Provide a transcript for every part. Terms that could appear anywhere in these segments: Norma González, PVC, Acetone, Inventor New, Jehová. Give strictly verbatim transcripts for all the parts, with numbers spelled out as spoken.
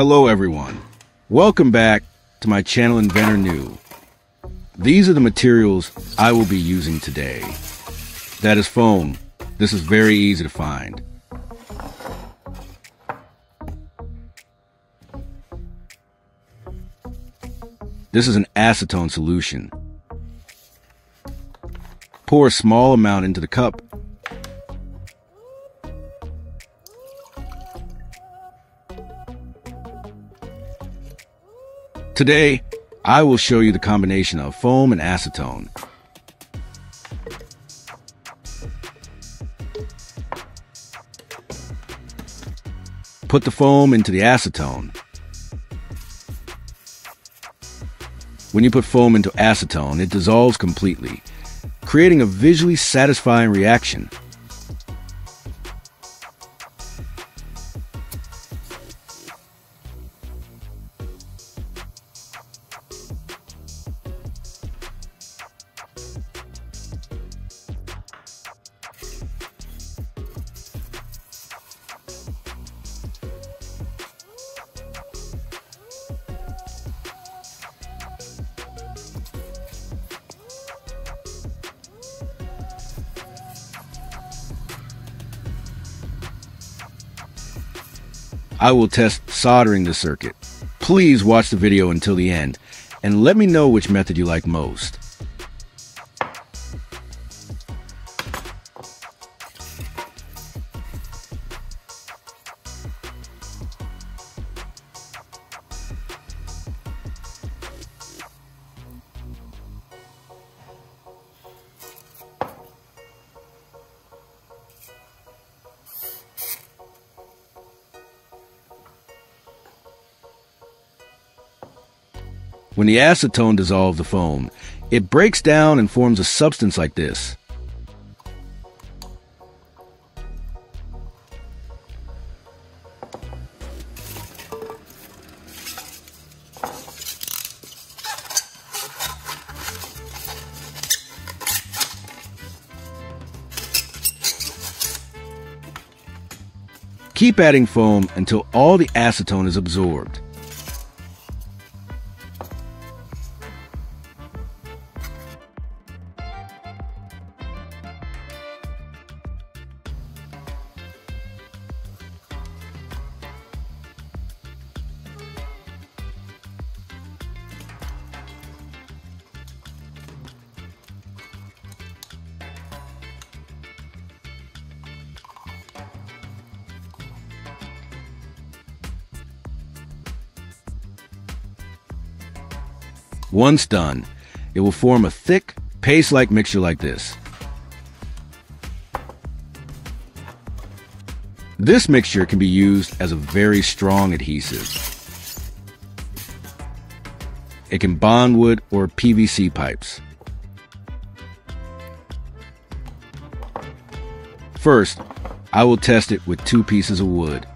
Hello everyone, welcome back to my channel Inventor New. These are the materials I will be using today. That is foam. This is very easy to find. This is an acetone solution. Pour a small amount into the cup. Today, I will show you the combination of foam and acetone. Put the foam into the acetone. When you put foam into acetone, it dissolves completely, creating a visually satisfying reaction. I will test soldering the circuit. Please watch the video until the end and let me know which method you like most. When the acetone dissolves the foam, it breaks down and forms a substance like this. Keep adding foam until all the acetone is absorbed. Once done, it will form a thick, paste-like mixture like this. This mixture can be used as a very strong adhesive. It can bond wood or P V C pipes. First, I will test it with two pieces of wood.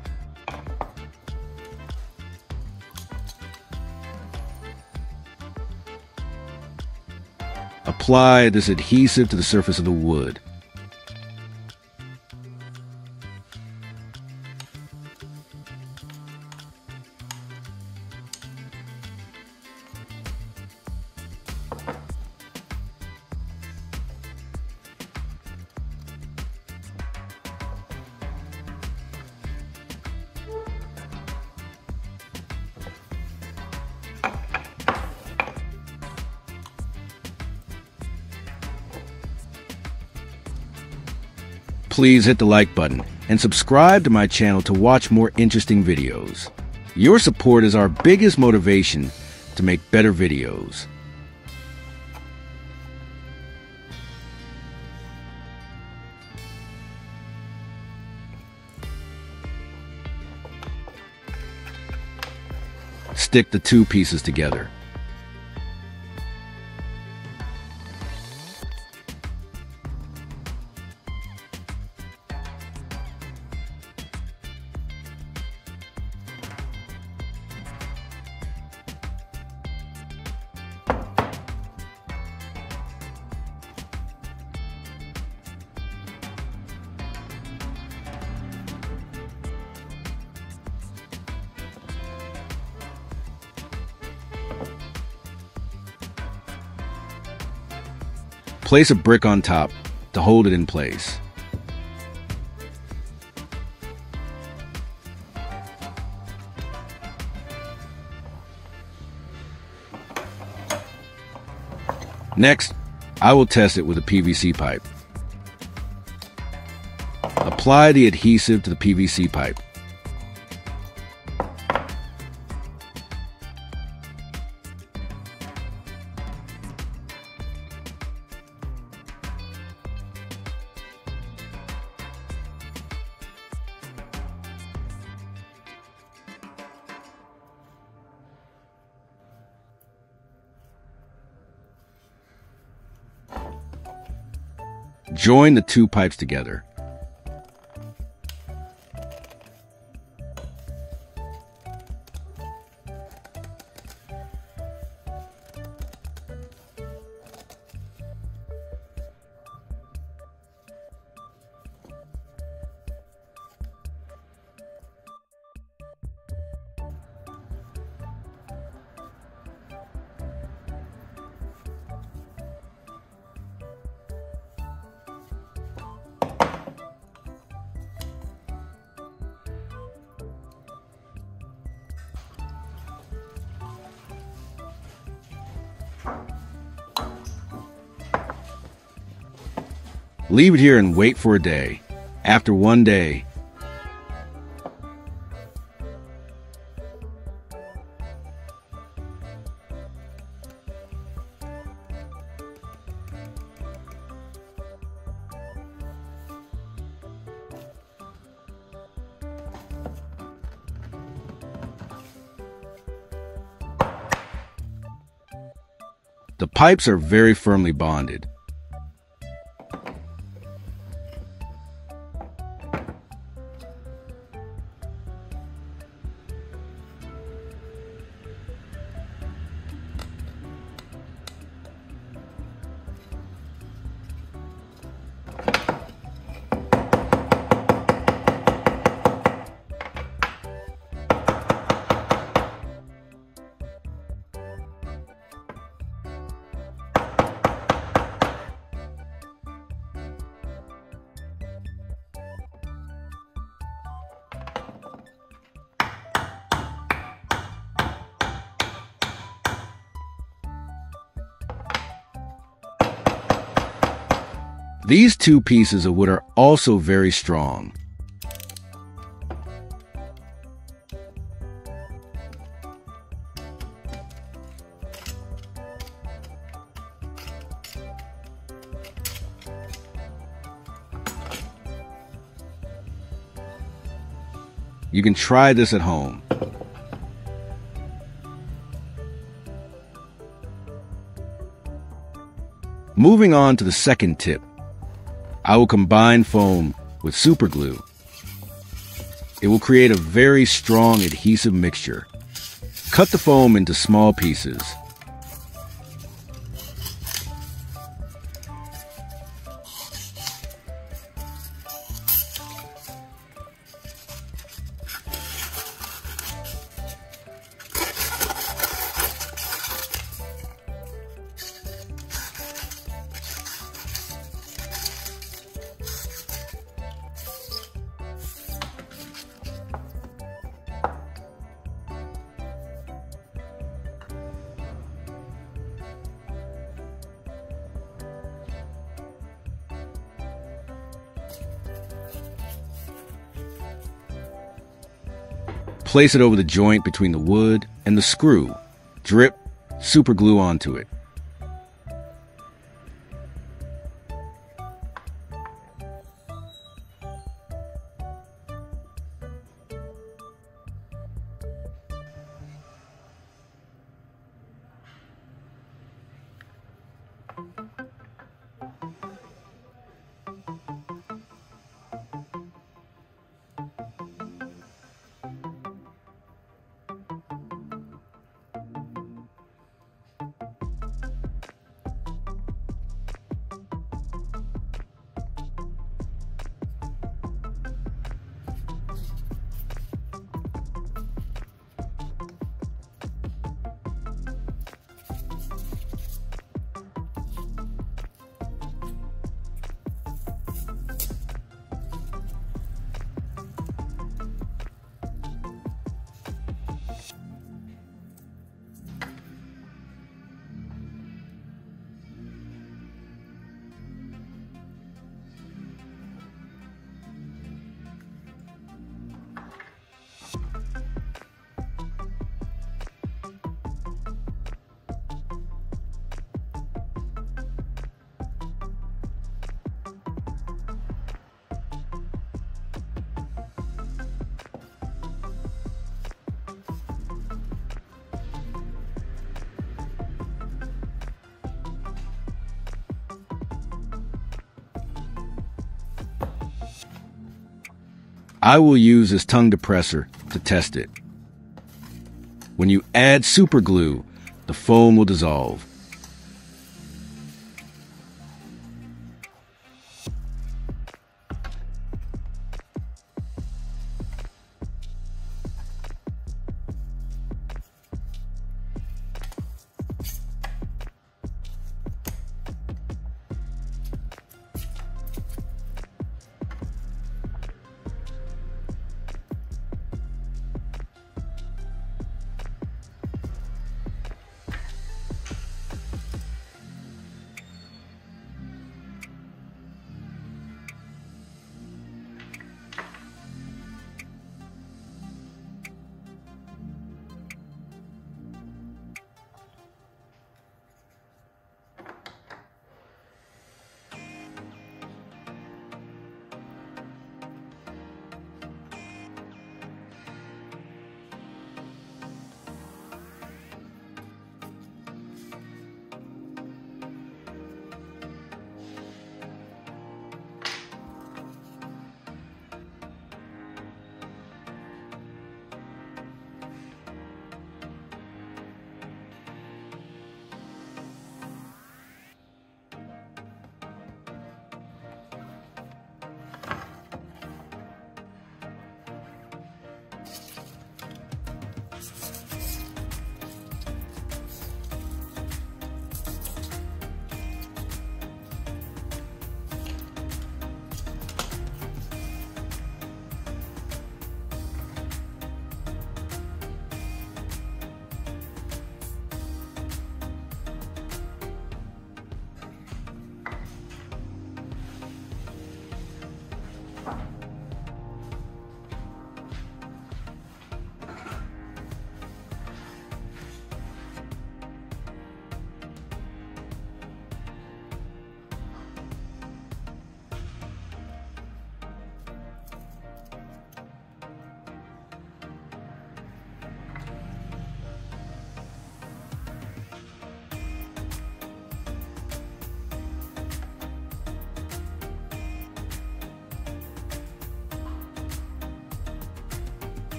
Apply this adhesive to the surface of the wood. Please hit the like button and subscribe to my channel to watch more interesting videos. Your support is our biggest motivation to make better videos. Stick the two pieces together. Place a brick on top to hold it in place. Next, I will test it with a P V C pipe. Apply the adhesive to the P V C pipe. Join the two pipes together. Leave it here and wait for a day. After one day, the pipes are very firmly bonded. These two pieces of wood are also very strong. You can try this at home. Moving on to the second tip. I will combine foam with super glue. It will create a very strong adhesive mixture. Cut the foam into small pieces. Place it over the joint between the wood and the screw. Drip super glue onto it. I will use his tongue depressor to test it. When you add superglue, the foam will dissolve.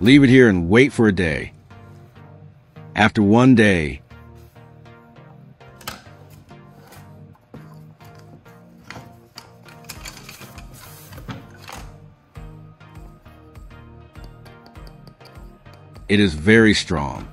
Leave it here and wait for a day. After one day, it is very strong.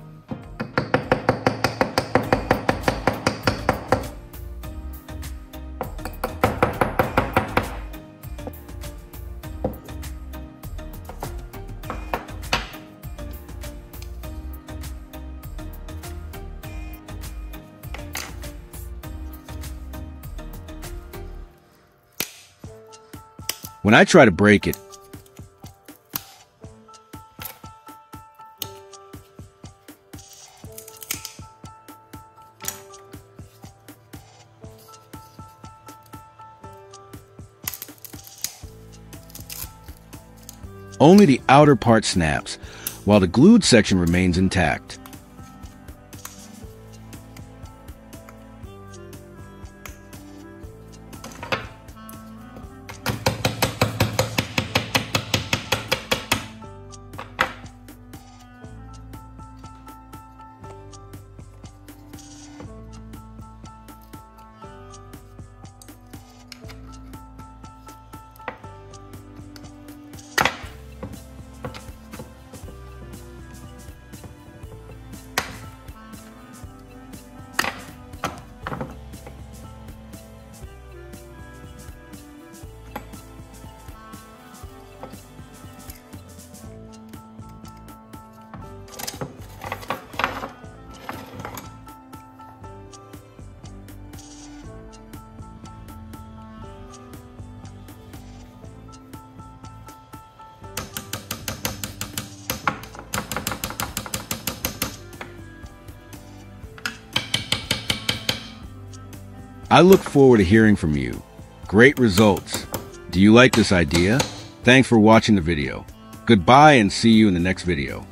When I try to break it, only the outer part snaps, while the glued section remains intact. I look forward to hearing from you. Great results. Do you like this idea? Thanks for watching the video. Goodbye and see you in the next video.